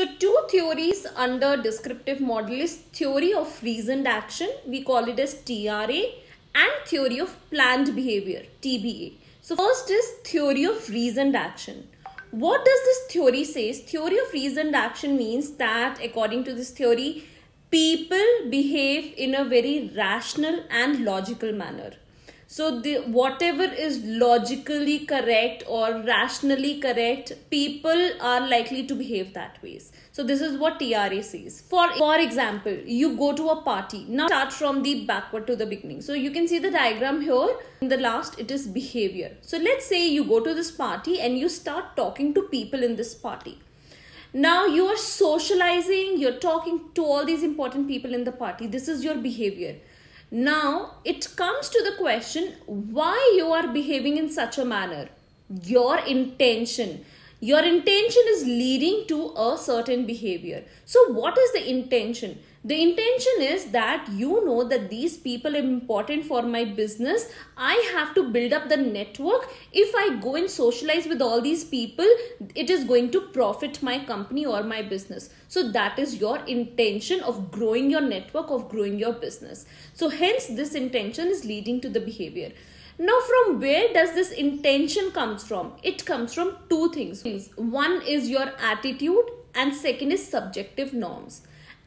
So two theories under descriptive model is theory of reasoned action, we call it as TRA, and theory of planned behavior, TBA. So first is theory of reasoned action. What does this theory say? Theory of reasoned action means that according to this theory, people behave in a very rational and logical manner. So whatever is logically correct or rationally correct, people are likely to behave that ways. So this is what TRA says. For example, you go to a party. Now start from the backward to the beginning. So you can see the diagram here. In the last, it is behavior. So let's say you go to this party and you start talking to people in this party. Now you are socializing, you're talking to all these important people in the party. This is your behavior. Now it comes to the question why you are behaving in such a manner. Your intention is leading to a certain behavior. So what is the intention? The intention is that you know that these people are important for my business. I have to build up the network. If I go and socialize with all these people, it is going to profit my company or my business. So that is your intention of growing your network, of growing your business. So hence this intention is leading to the behavior. Now from where does this intention comes from? It comes from two things. One is your attitude and second is subjective norms.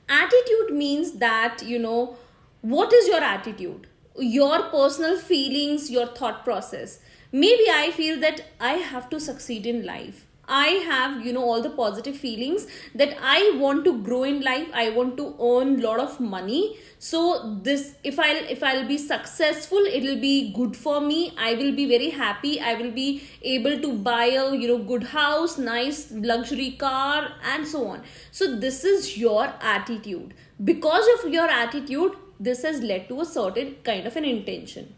Attitude means that, you know, what is your attitude? Your personal feelings, your thought process. Maybe I feel that I have to succeed in life. I have, you know, all the positive feelings that I want to grow in life. I want to earn a lot of money. So this, if I'll be successful, it'll be good for me. I will be very happy. I will be able to buy a, you know, good house, nice luxury car and so on. So this is your attitude. Because of your attitude, this has led to a certain kind of an intention.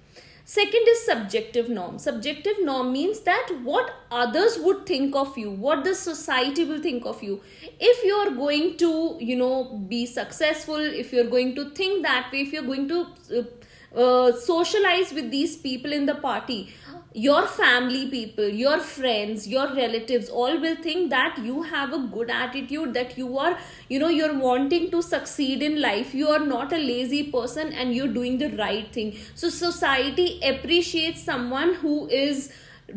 Second is subjective norm. Subjective norm means that what others would think of you, what the society will think of you. If you are going to, you know, be successful, if you are going to think that way, if you are going to socialize with these people in the party, your family people, your friends, your relatives all will think that you have a good attitude, that you are, you know, you're wanting to succeed in life, you are not a lazy person and you're doing the right thing. So society appreciates someone who is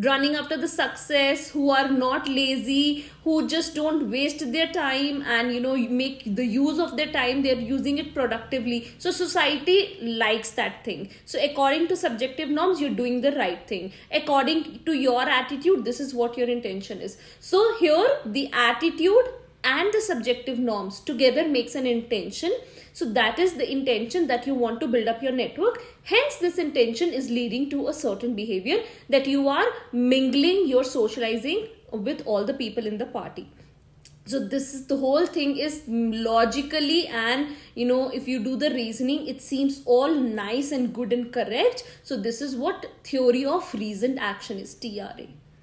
running after the success, who are not lazy, who just don't waste their time and, you know, make the use of their time, they're using it productively. So society likes that thing. So according to subjective norms, you're doing the right thing. According to your attitude, this is what your intention is. So here the attitude and the subjective norms together makes an intention. So that is the intention that you want to build up your network. Hence, this intention is leading to a certain behavior that you are mingling, you're socializing with all the people in the party. So this is the whole thing is logically and, you know, if you do the reasoning, it seems all nice and good and correct. So this is what theory of reasoned action is, TRA.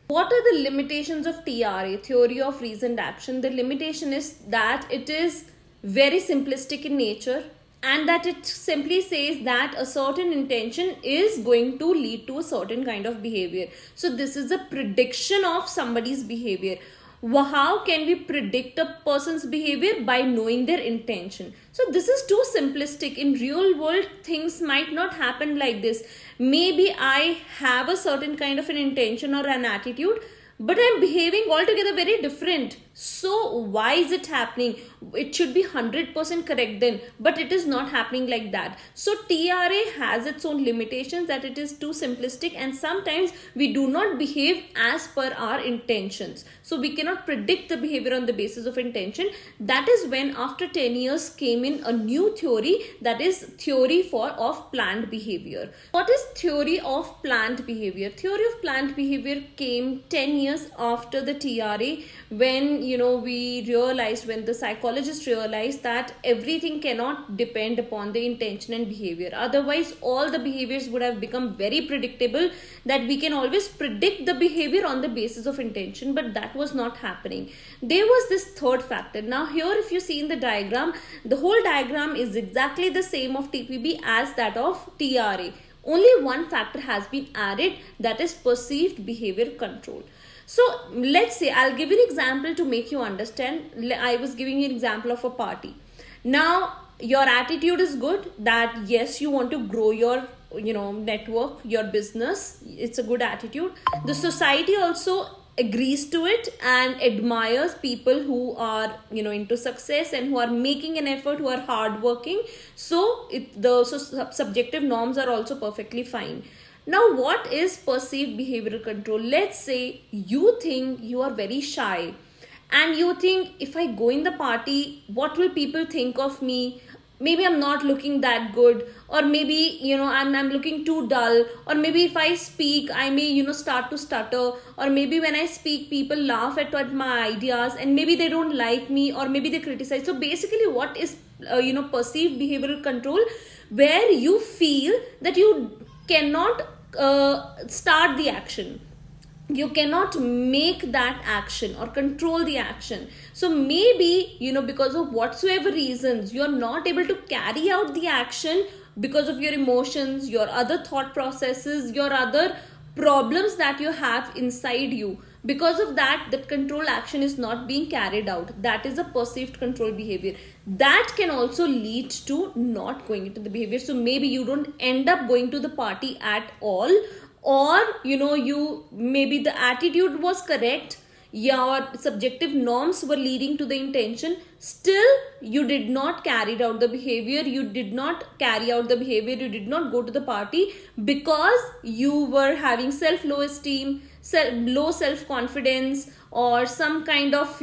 What are the limitations of TRA, theory of reasoned action? The limitation is that it is very simplistic in nature and that it simply says that a certain intention is going to lead to a certain kind of behavior. So this is a prediction of somebody's behavior. How can we predict a person's behavior? By knowing their intention. So this is too simplistic. In real world, things might not happen like this. Maybe I have a certain kind of an intention or an attitude, but I'm behaving altogether very different. So why is it happening? It should be 100% correct then, but it is not happening like that. So TRA has its own limitations that it is too simplistic and sometimes we do not behave as per our intentions. So we cannot predict the behavior on the basis of intention. That is when after 10 years came in a new theory, that is theory of planned behavior. What is theory of planned behavior? Theory of planned behavior came 10 years after the TRA when, you know, when the psychologists realized that everything cannot depend upon the intention and behavior. Otherwise, all the behaviors would have become very predictable, that we can always predict the behavior on the basis of intention, but that was not happening. There was this third factor. Now here, if you see in the diagram, the whole diagram is exactly the same of TPB as that of TRA. Only one factor has been added, that is perceived behavior control. So let's say, I'll give you an example to make you understand. I was giving you an example of a party. Now your attitude is good that yes, you want to grow your network, your business. It's a good attitude. The society also agrees to it and admires people who are into success and who are making an effort, who are hardworking. So the subjective norms are also perfectly fine. Now what is perceived behavioral control? Let's say you think you are very shy and you think, if I go in the party, what will people think of me? Maybe I'm not looking that good, or maybe I'm looking too dull, or maybe if I speak I may start to stutter, or maybe when I speak people laugh at my ideas and maybe they don't like me, or maybe they criticize. So basically what is perceived behavioral control, where you feel that you cannot start the action. You cannot make that action or control the action. So maybe, because of whatsoever reasons, you're not able to carry out the action because of your emotions, your other thought processes, your other problems that you have inside you. Because of that, the control action is not being carried out. That is a perceived control behavior. That can also lead to not going into the behavior. So maybe you don't end up going to the party at all. Or you maybe the attitude was correct, your subjective norms were leading to the intention, still you did not carry out the behavior, you did not go to the party because you were having low esteem, low self-confidence, or some kind of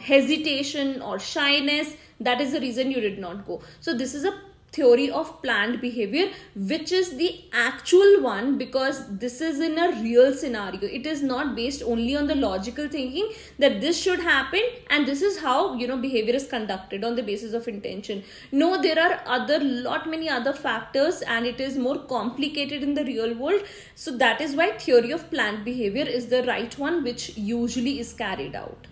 hesitation or shyness. That is the reason you did not go. So this is a theory of planned behavior, which is the actual one, because this is in a real scenario. It is not based only on the logical thinking that this should happen and this is how behavior is conducted on the basis of intention. No, there are many other factors and it is more complicated in the real world. So that is why theory of planned behavior is the right one, which usually is carried out.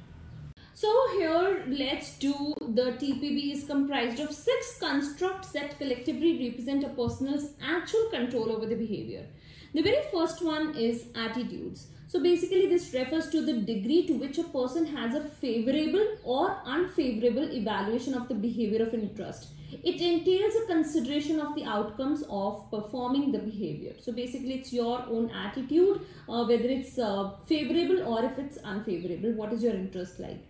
So here let's do the TPB is comprised of 6 constructs that collectively represent a person's actual control over the behavior. The very first one is attitudes. So basically this refers to the degree to which a person has a favorable or unfavorable evaluation of the behavior of an interest. It entails a consideration of the outcomes of performing the behavior. So basically it's your own attitude, whether it's favorable or if it's unfavorable, what is your interest like.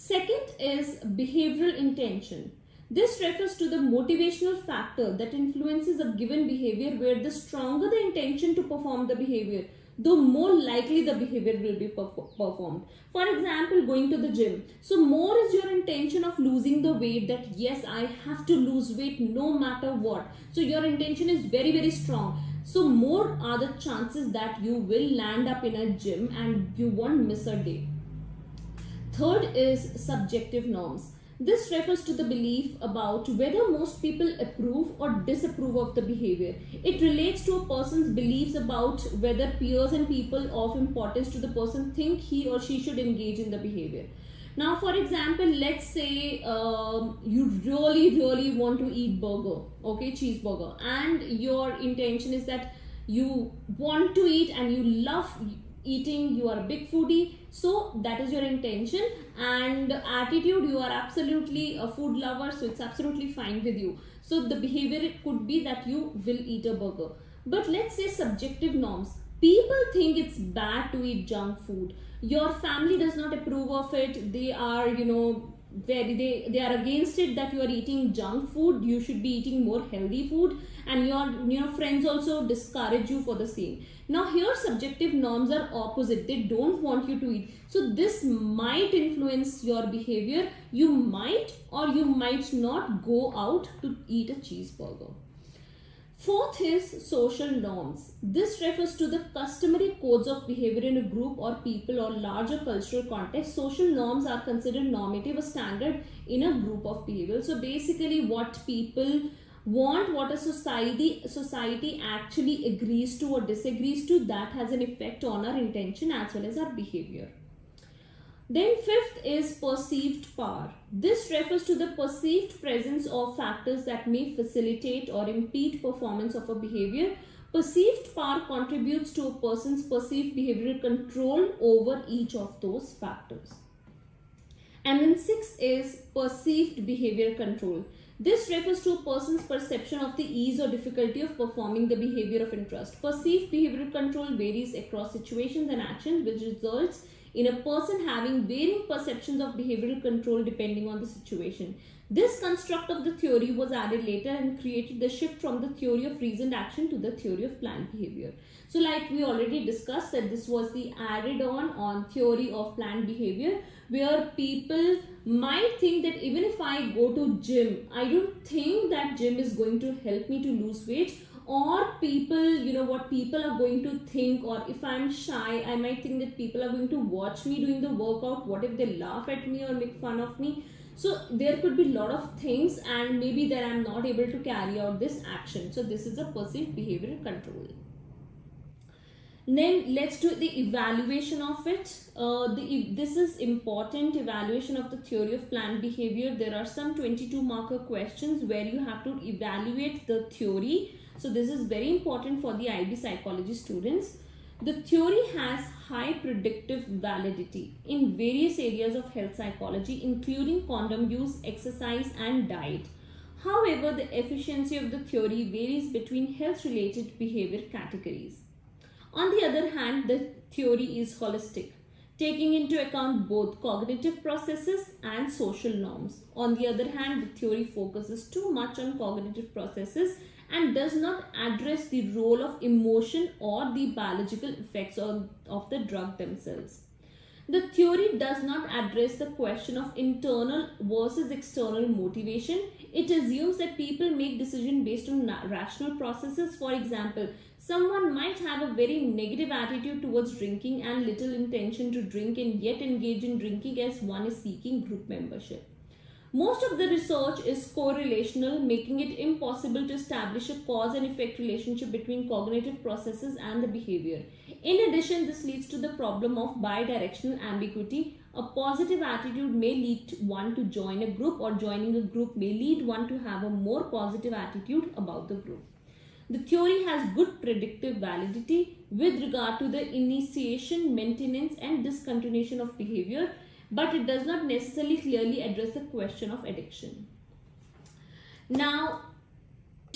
Second is behavioral intention. This refers to the motivational factor that influences a given behavior, where the stronger the intention to perform the behavior, the more likely the behavior will be performed. For example, going to the gym. So more is your intention of losing the weight, that yes, I have to lose weight no matter what. So your intention is very, very strong. So more are the chances that you will land up in a gym and you won't miss a day. Third is subjective norms. This refers to the belief about whether most people approve or disapprove of the behavior. It relates to a person's beliefs about whether peers and people of importance to the person think he or she should engage in the behavior. Now, for example, let's say you really want to eat burger, okay, cheeseburger, and your intention is that you want to eat and you love eating, you are a big foodie, so that is your intention. And attitude, you are absolutely a food lover, so it's absolutely fine with you. So the behavior, it could be that you will eat a burger. But let's say subjective norms. People think it's bad to eat junk food. Your family does not approve of it. They are they are against it, that you are eating junk food, you should be eating more healthy food, and your friends also discourage you for the same. Now here subjective norms are opposite, they don't want you to eat. So this might influence your behavior. You might or you might not go out to eat a cheeseburger. Fourth is social norms. This refers to the customary codes of behavior in a group or people or larger cultural context. Social norms are considered normative or standard in a group of people. So basically what people want, what a society actually agrees to or disagrees to, that has an effect on our intention as well as our behavior. Then fifth is perceived power. This refers to the perceived presence of factors that may facilitate or impede performance of a behavior, Perceived power contributes to a person's perceived behavioral control over each of those factors. And then 6 is perceived behavior control. This refers to a person's perception of the ease or difficulty of performing the behavior of interest. Perceived behavioral control varies across situations and actions, which results in a person having varying perceptions of behavioral control depending on the situation. This construct of the theory was added later and created the shift from the theory of reasoned action to the theory of planned behavior. So like we already discussed, that this was the added on theory of planned behavior, where people might think that even if I go to gym, I don't think that gym is going to help me to lose weight. Or people, you know, what people are going to think, or if I'm shy, I might think that people are going to watch me doing the workout. What if they laugh at me or make fun of me? So there could be a lot of things, and maybe that I'm not able to carry out this action. So this is a perceived behavioral control. Then let's do the evaluation of it. This is important, evaluation of the theory of planned behavior. There are some 22 marker questions where you have to evaluate the theory. So this is very important for the IB psychology students. The theory has high predictive validity in various areas of health psychology, including condom use, exercise, and diet. However, the efficiency of the theory varies between health-related behavior categories. On the other hand, the theory is holistic, taking into account both cognitive processes and social norms. On the other hand, the theory focuses too much on cognitive processes and does not address the role of emotion or the biological effects of the drug themselves. The theory does not address the question of internal versus external motivation. It assumes that people make decisions based on rational processes. For example, someone might have a very negative attitude towards drinking and little intention to drink, and yet engage in drinking as one is seeking group membership. Most of the research is correlational, making it impossible to establish a cause and effect relationship between cognitive processes and the behavior. In addition, this leads to the problem of bidirectional ambiguity. A positive attitude may lead one to join a group, or joining a group may lead one to have a more positive attitude about the group. The theory has good predictive validity with regard to the initiation, maintenance, and discontinuation of behavior, but it does not necessarily clearly address the question of addiction. Now,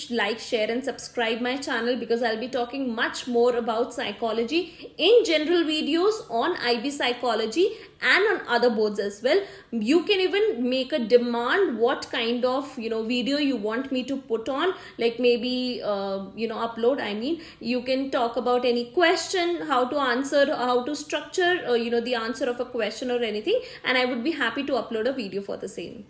like, share and subscribe my channel, because I'll be talking much more about psychology in general videos on IB psychology and on other boards as well. You can even make a demand what kind of, you know, video you want me to put on, like maybe upload. I mean, you can talk about any question, how to answer, how to structure the answer of a question or anything, and I would be happy to upload a video for the same.